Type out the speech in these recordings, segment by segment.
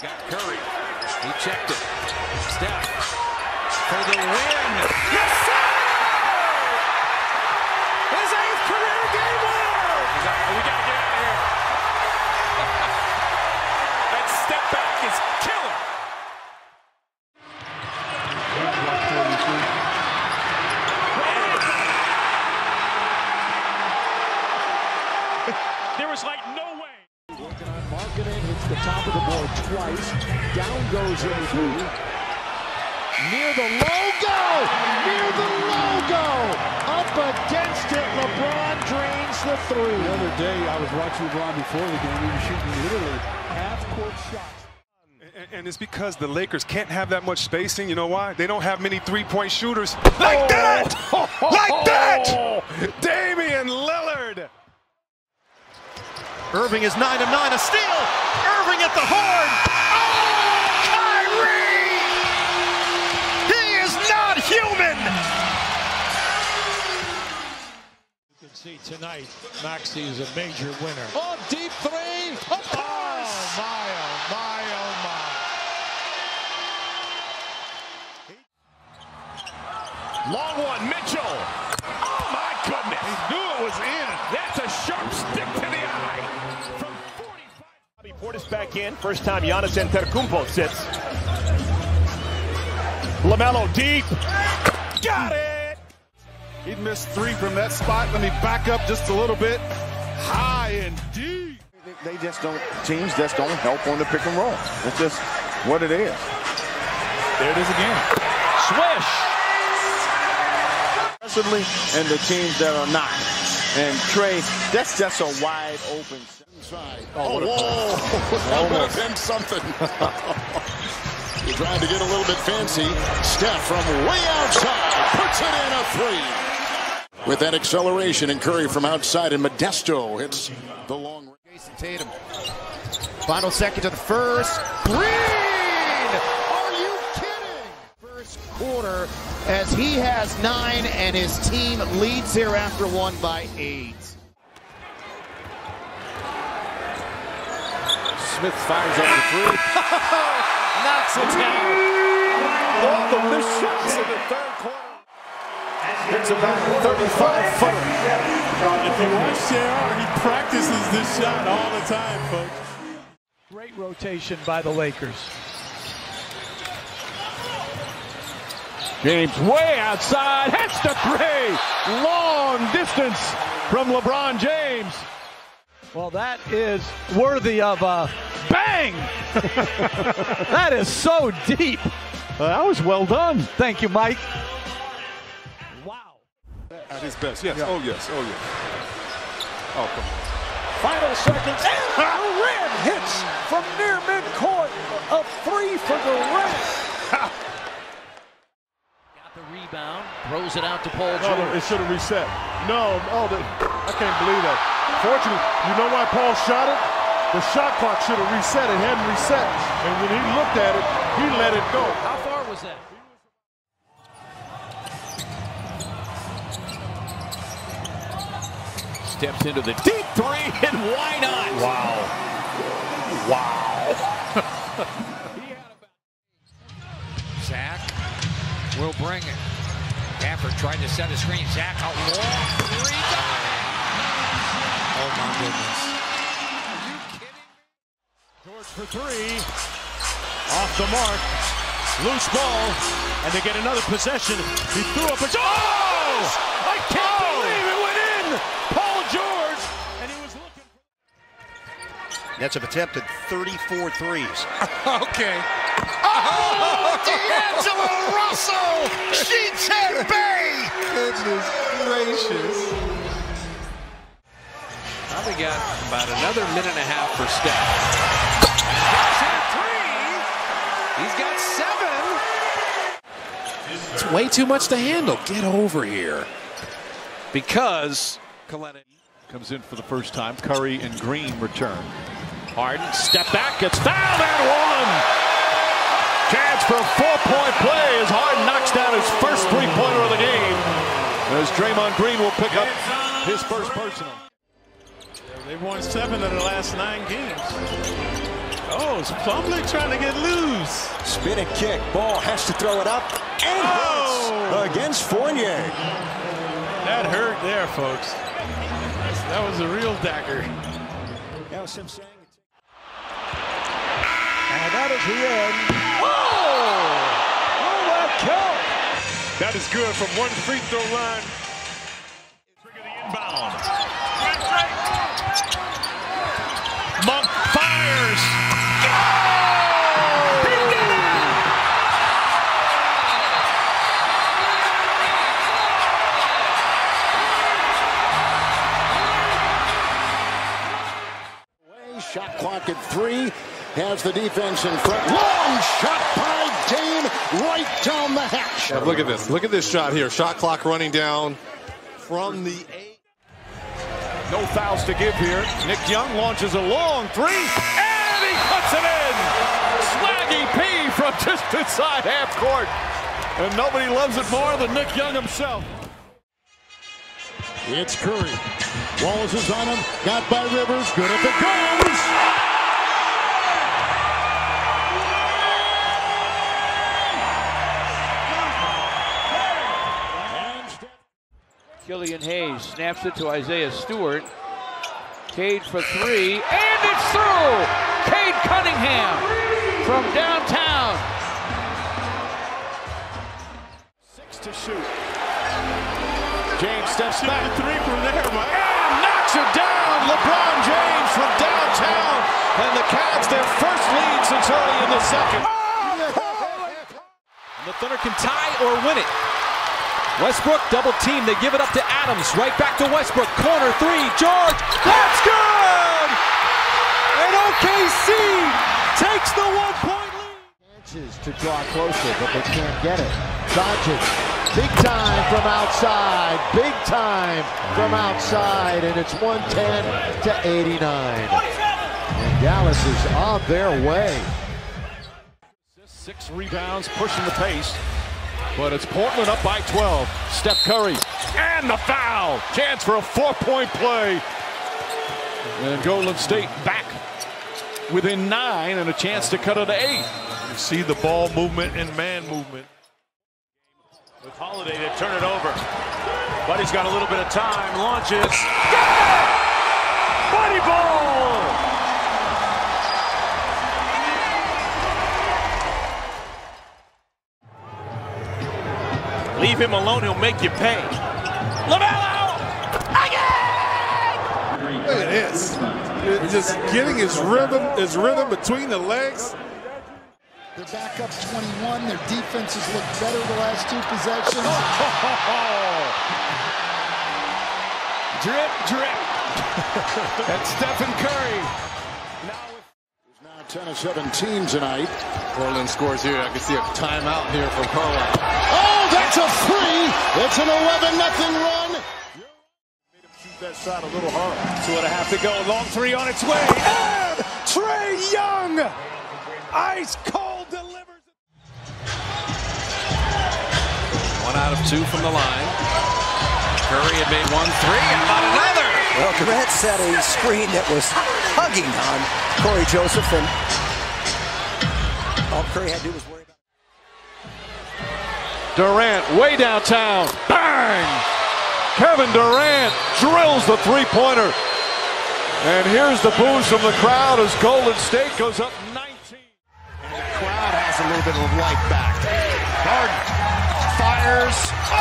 Got Curry. He checked it. Steph for the win. Yes, sir! His 8th career game winner! We gotta get out of here. That step back is killer. There was like no way. Working on Marketing, hits the top of the board twice. Down goes Embiid. Near the logo! Near the logo! Up against it, LeBron drains the three. The other day, I was watching LeBron before the game. He was shooting literally half-court shots. And it's because the Lakers can't have that much spacing. You know why? They don't have many three-point shooters. Like that! Like that! Damian Lillard! Irving is 9 of 9, a steal! Irving at the horn! Oh, Kyrie! He is not human! You can see tonight, Maxey is a major winner. Oh, deep three! Of course! Oh, my, oh, my, oh, my. Long one, Mitchell! Oh, my goodness! He knew it was in! That's a sharp stick to the eye! Bobby Portis back in. First time Giannis Antetokounmpo sits. LaMelo deep. Got it! He missed three from that spot. Let me back up just a little bit. High and deep. They just don't, teams just don't help on the pick and roll. It's just what it is. There it is again. Swish! And the teams that are not. And Trae, that's just a wide open side. Oh, whoa! That would have been something. He's trying to get a little bit fancy. Steph from way outside puts it in a three. With that acceleration and Curry from outside, and Modesto hits the long range. Jason Tatum. Final second to the first. Green! Are you kidding? First quarter, as he has 9 and his team leads here after 1 by 8. Smith fires up the three. Knocks it down. All the missed shots in the third quarter. It's about 35-footer. If you watch JR, he practices this shot all the time, folks. Great rotation by the Lakers. James way outside, hits the three! Long distance from LeBron James. Well, that is worthy of a bang! That is so deep. That was well done. Thank you, Mike. Wow. At his best, yes. Yeah. Oh, yes. Oh, yes. Oh, come on. Final seconds, and the rim hits from near midcourt. A three for the rim. Rebound, throws it out to Paul George. No, it should have reset. No, oh, I can't believe that. Fortunately, you know why Paul shot it? The shot clock should have reset. It hadn't reset. And when he looked at it, he let it go. How far was that? Steps into the deep three, and why not? Wow. Wow. Zach will bring it. Gafford trying to set a screen. Zach, a long three. Oh, my goodness. Are you kidding me? George for three. Off the mark. Loose ball. And they get another possession. He threw up a... Oh! I can't believe it went in! Paul George! And he was looking for... Nets have attempted 34 threes. Okay. Oh, D'Angelo Russell! Sheets at bay! Goodness gracious. Probably got about another minute and a half for Steph. He's at three. He's got 7. It's way too much to handle. Get over here. Because Coletta comes in for the first time. Curry and Green return. Harden, step back, gets fouled and one. Chance for a 4-point play as Harden knocks down his first three-pointer of the game. As Draymond Green will pick up his first personal. They've won 7 of the last 9 games. Oh, goes. Plumlee trying to get loose. Spin and kick. Ball has to throw it up. And hits against Fournier. That hurt there, folks. That was a real dagger. That was him saying it. And that is the end. Oh! Oh, that count! That is good from one free throw line. Trigger the inbound. Monk fires. Oh! He did it! Shot clock at 3. Has the defense in front. Long shot by Dame right down the hatch. Yeah, look at this. Look at this shot here. Shot clock running down from the 8. No fouls to give here. Nick Young launches a long 3. And he cuts it in. Swaggy P from just inside half court. And nobody loves it more than Nick Young himself. It's Curry. Wallace is on him. Got by Rivers. Good at the goals. Killian Hayes snaps it to Isaiah Stewart. Cade for 3, and it's through! Cade Cunningham from downtown. 6 to shoot. James steps back. 3 from there, Mike. And knocks it down! LeBron James from downtown. And the Cavs, their first lead since early in the second. And the Thunder can tie or win it. Westbrook double team. They give it up to Adams. Right back to Westbrook. Corner 3. George. That's good. And OKC takes the 1-point lead. Chances to draw closer, but they can't get it. Dodges. Big time from outside. Big time from outside, and it's 110 to 89. And Dallas is on their way. 6 rebounds, pushing the pace. But it's Portland up by 12. Steph Curry and the foul. Chance for a 4-point play. And Golden State back within 9 and a chance to cut it to 8. You see the ball movement and man movement. With Holiday to turn it over. But he's got a little bit of time. Launches. Got it! Buddy Ball! Leave him alone, he'll make you pay. LaMelo! Again! Look at this. Just getting his rhythm between the legs. They're back up 21. Their defense has looked better the last 2 possessions. Drip, drip. That's Stephen Curry. 10-17 tonight. Portland scores here. I can see a timeout here from Carlisle. Oh, that's a free! It's an 11-0 run. Made him shoot that shot a little hard. 2.5 to go. Long 3 on its way. And Trae Young, ice cold, delivers. 1 out of 2 from the line. Curry had made 1 3. How about another? Well, Grant set a screen that was hugging on Corey Joseph, and all Curry had to do was worry about it. Durant way downtown. Bang! Kevin Durant drills the 3-pointer. And here's the booze from the crowd as Golden State goes up 19. And the crowd has a little bit of life back. Harden fires. Oh!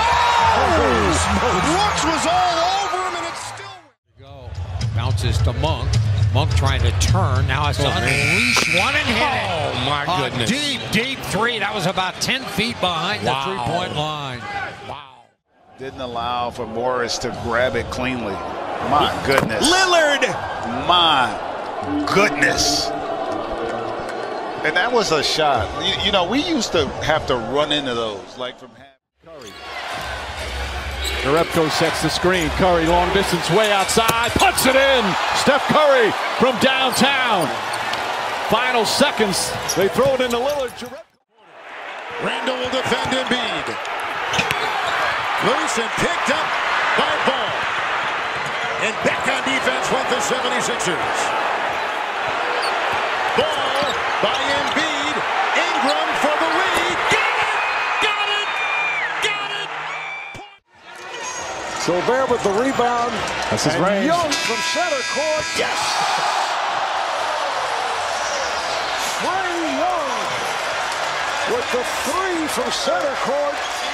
Brooks was all over him, and it's still... Bounces to Monk. Monk trying to turn. Now it's unleash one and hit it. Oh, my goodness. Deep, deep 3. That was about 10 feet behind the 3-point line. Wow. Didn't allow for Morris to grab it cleanly. My goodness. Lillard! My goodness. And that was a shot. You know, we used to have to run into those, like from half. Curry. Repko sets the screen. Curry long distance way outside. Puts it in. Steph Curry from downtown. Final seconds. They throw it into Lillard. Randle will defend Embiid. Loose and picked up by Ball. And back on defense with the 76ers. Ball. by Embiid. Ingram for the lead. Got it! Got it! Got it! Gobert with the rebound. That's his range. Young from center court. Yes! Trae Young with the three from center court.